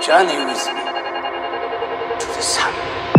Journey with me to the sun.